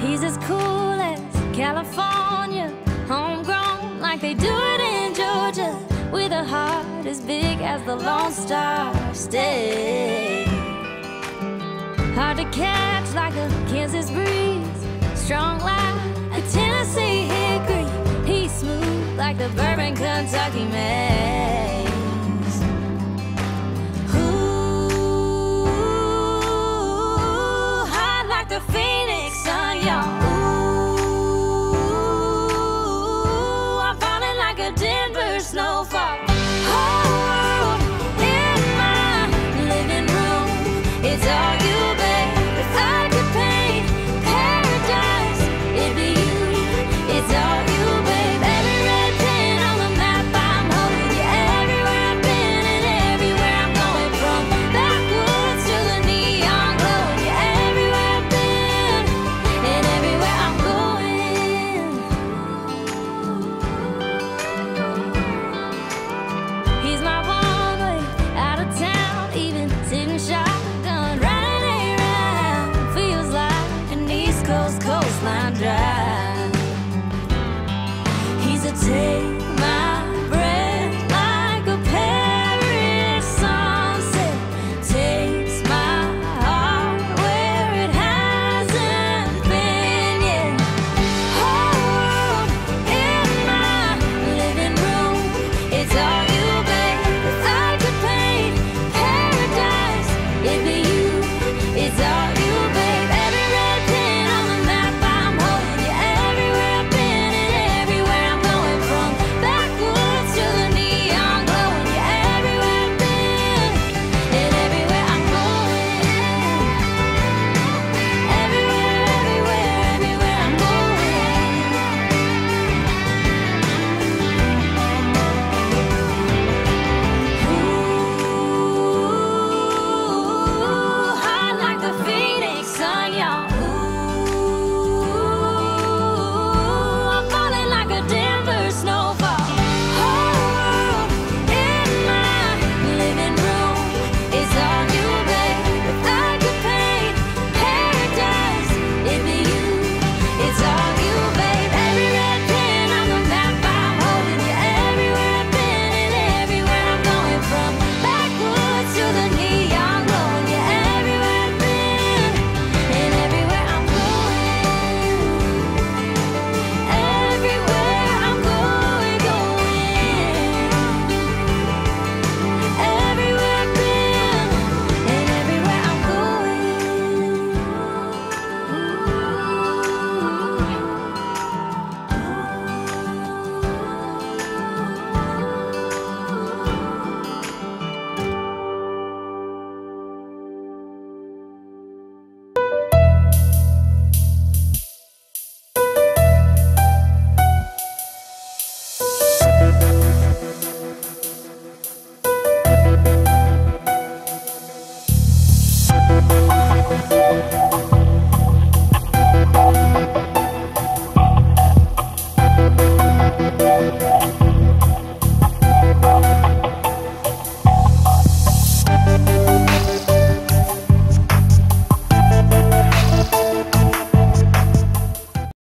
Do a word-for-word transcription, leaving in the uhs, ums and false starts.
He's as cool as California, homegrown like they do it in Georgia, with a heart as big as the Lone Star State. Hard to catch like a Kansas breeze, strong like a Tennessee hickory. He's smooth like the Bourbon Kentucky man. Ooh, hot like the fish.